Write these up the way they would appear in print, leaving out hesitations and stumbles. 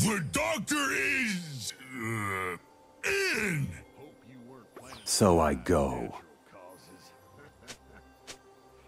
The doctor is... in! So I go.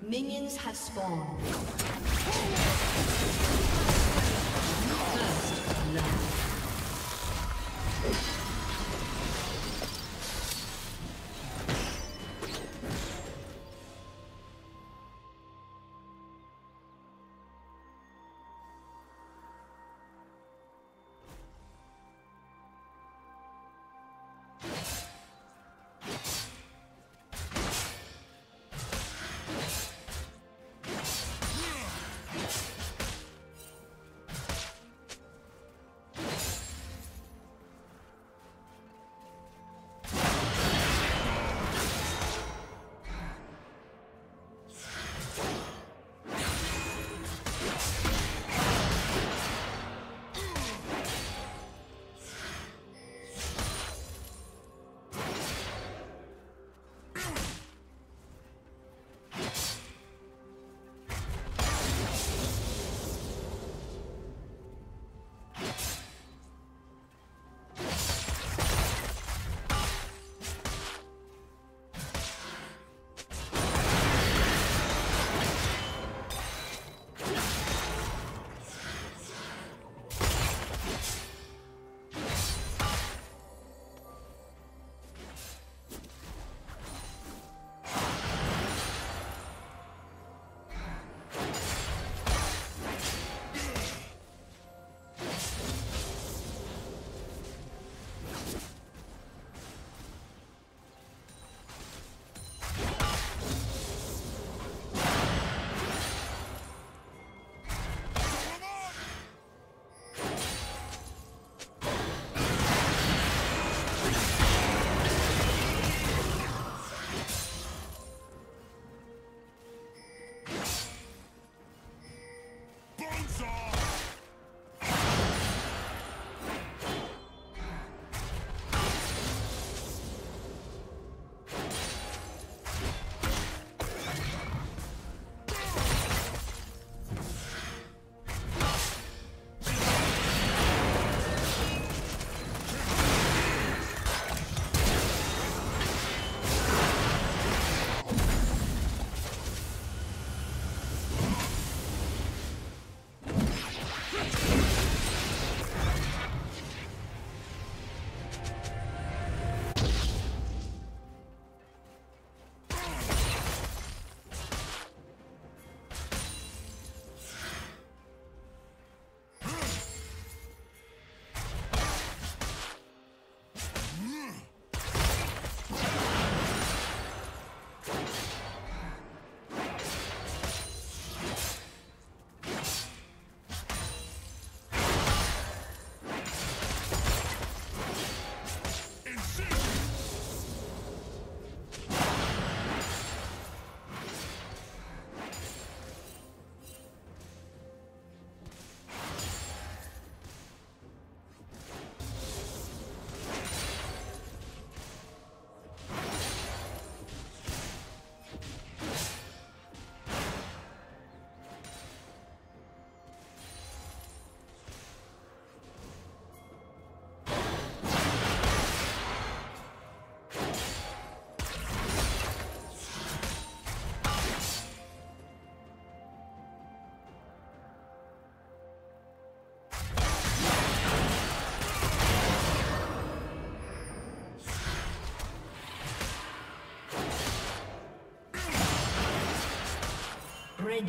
Minions have spawned. First love. Red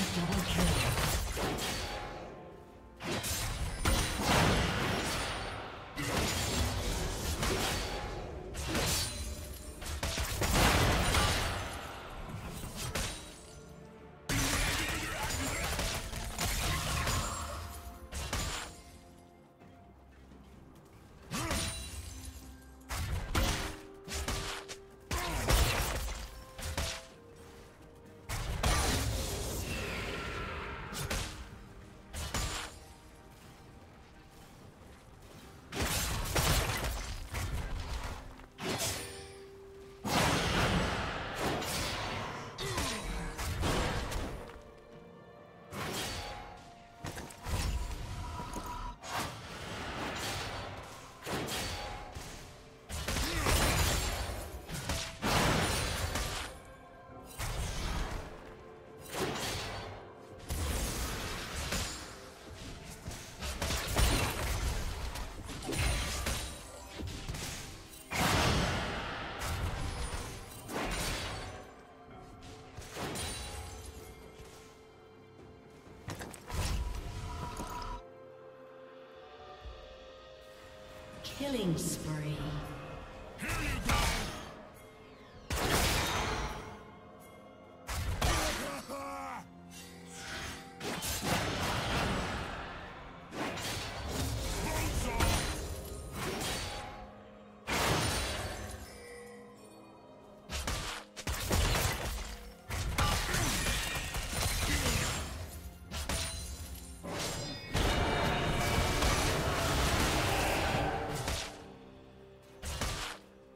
double kill. Killing spree.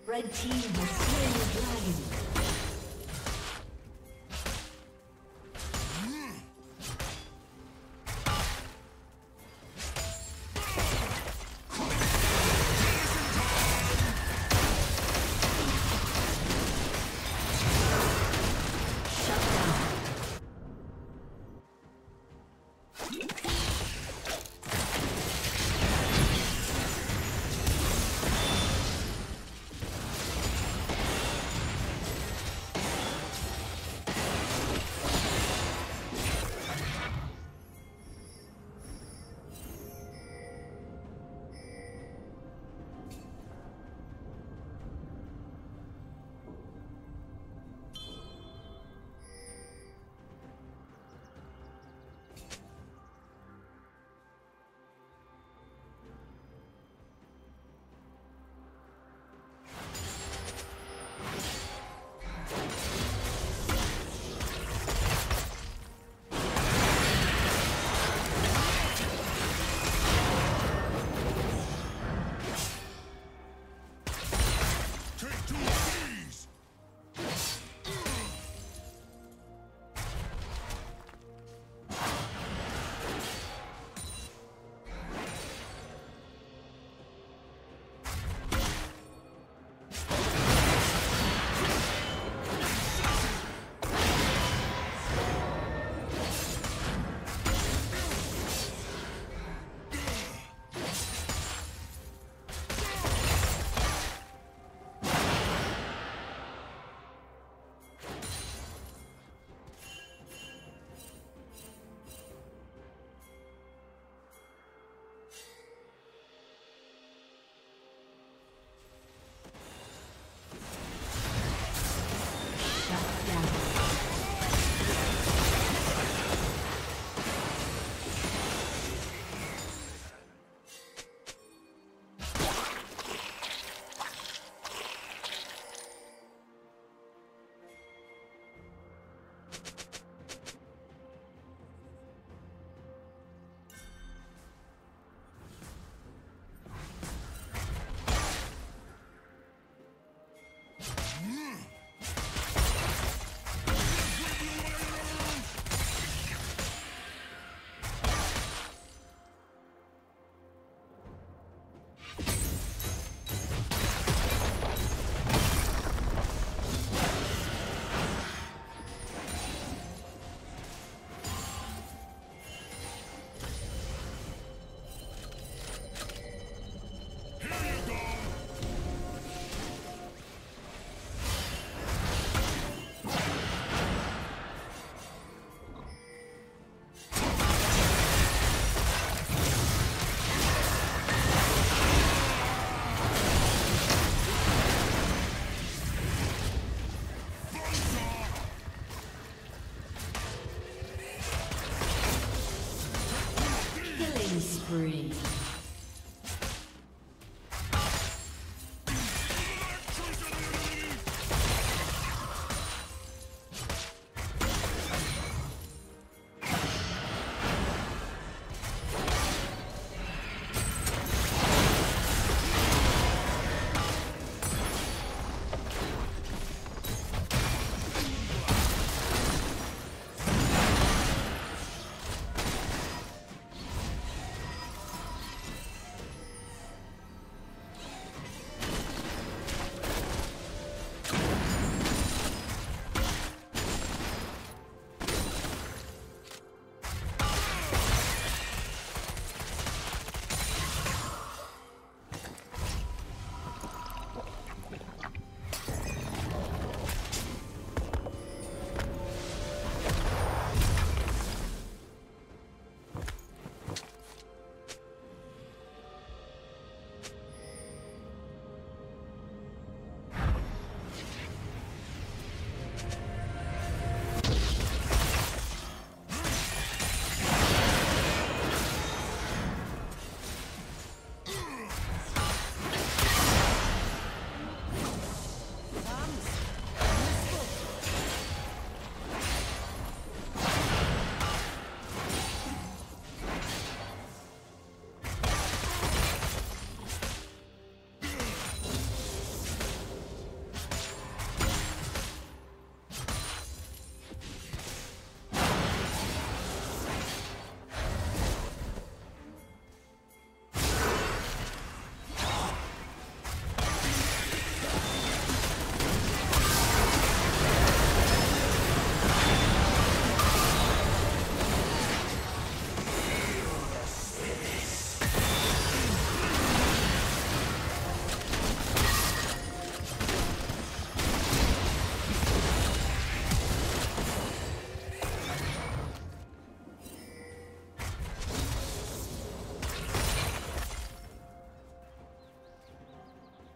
Red team has slain the dragon.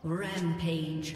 Rampage.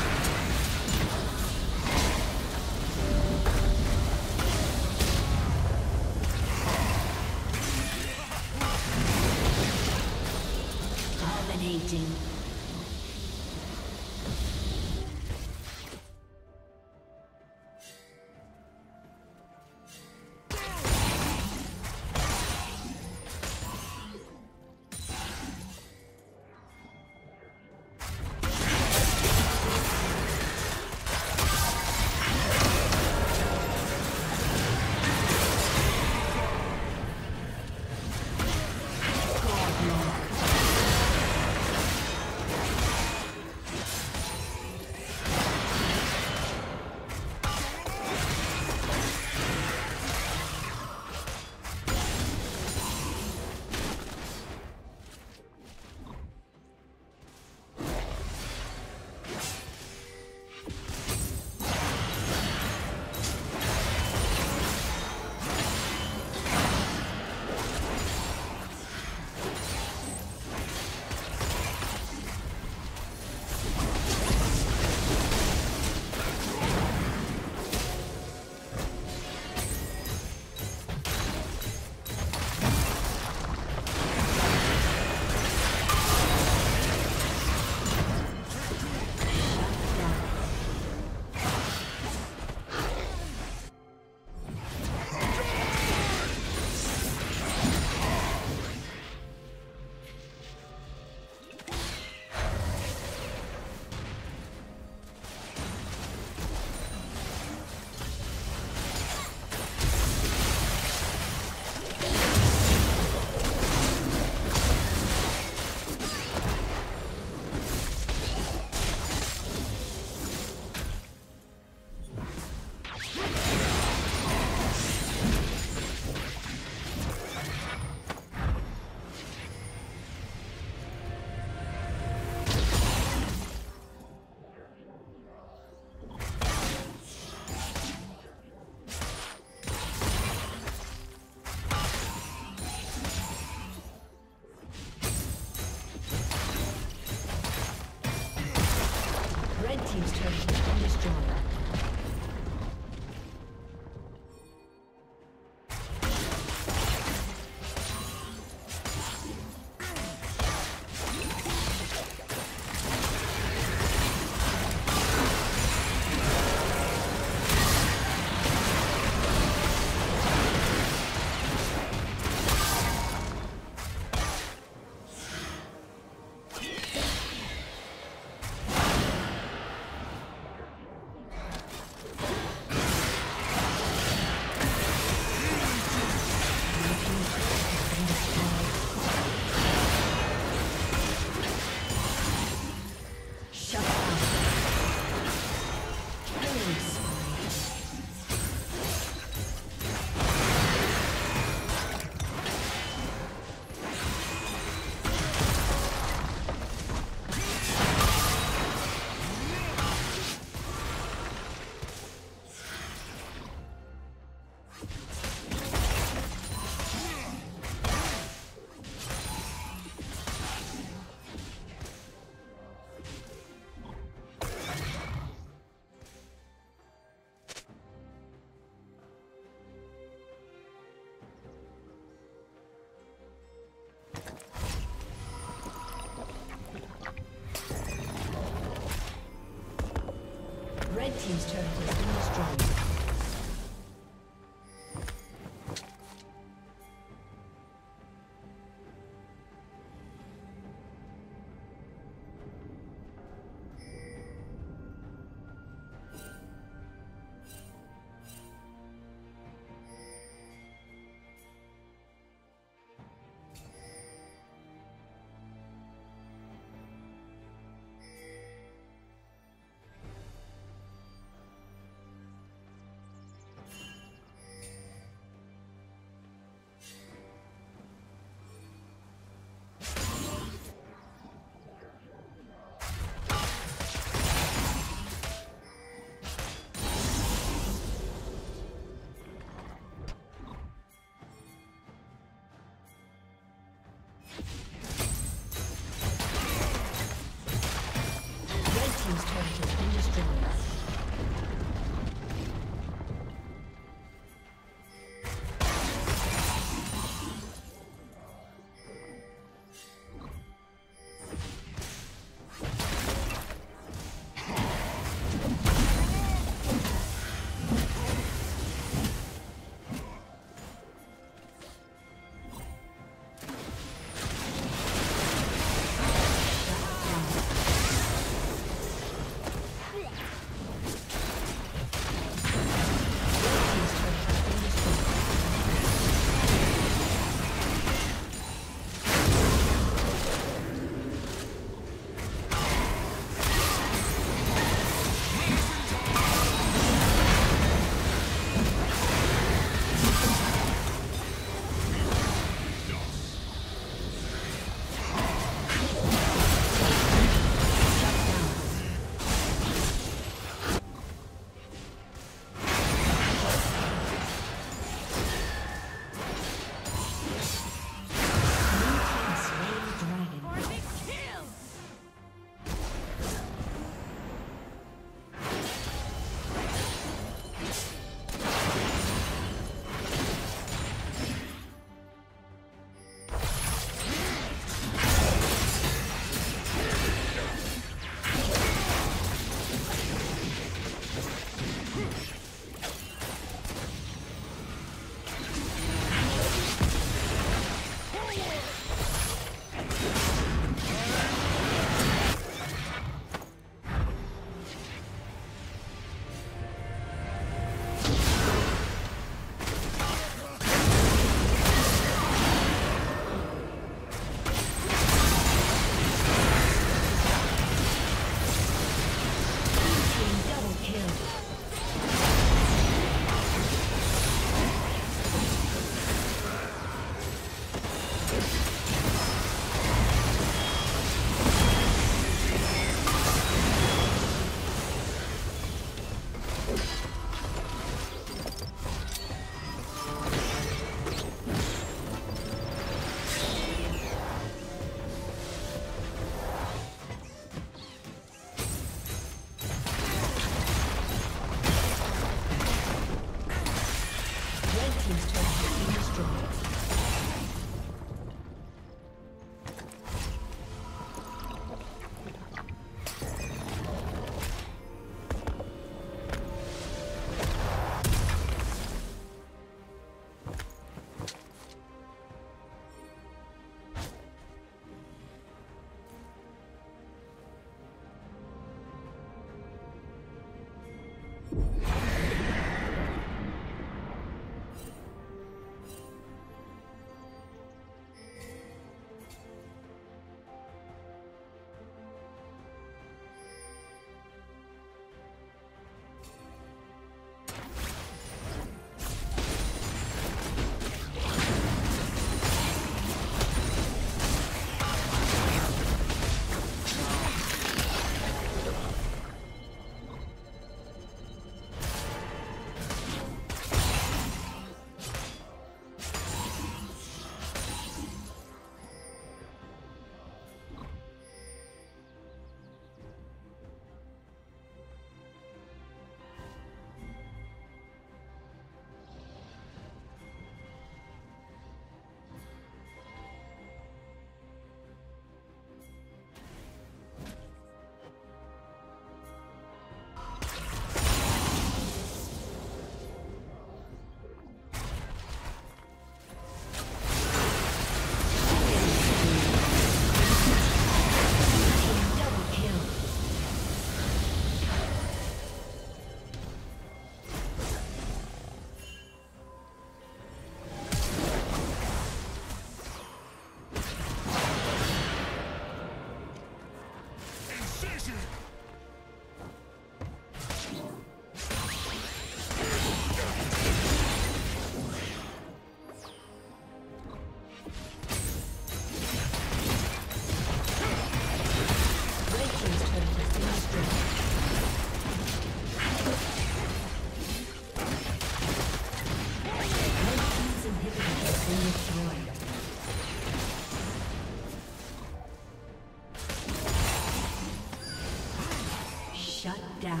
down.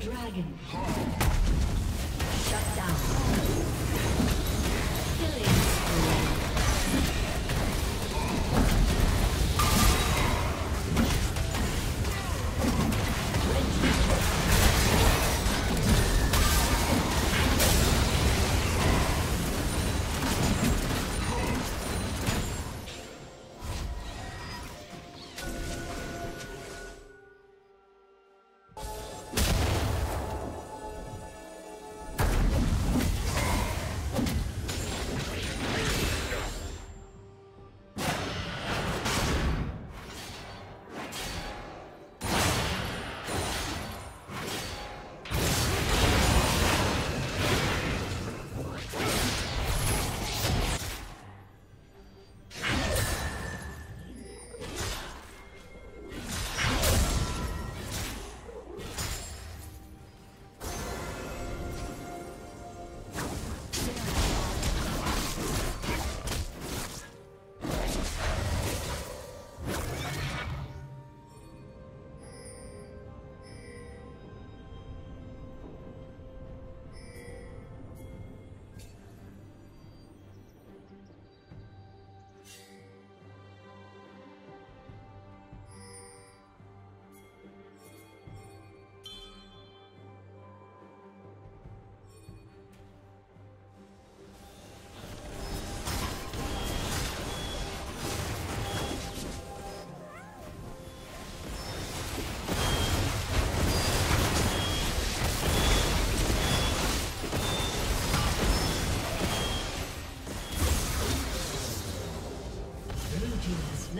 Dragon. Shut down.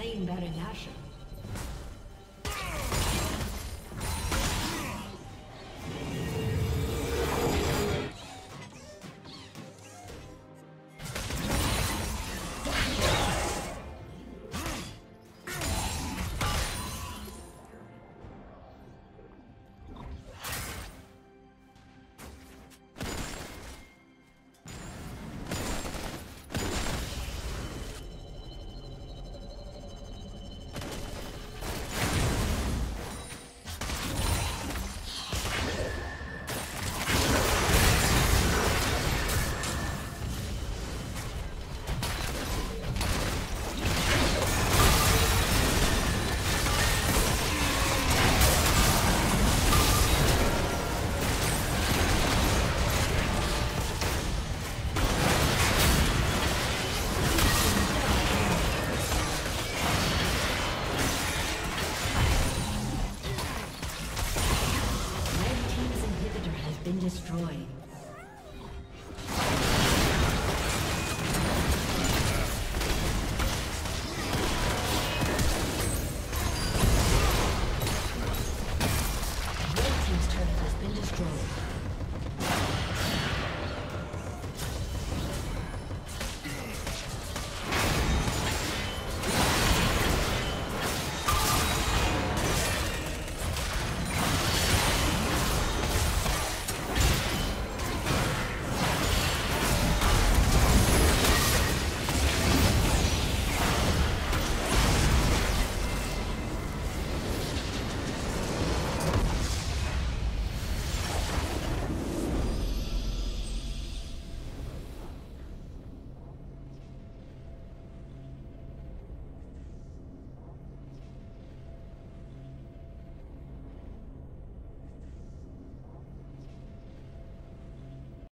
Killing Baron Asher.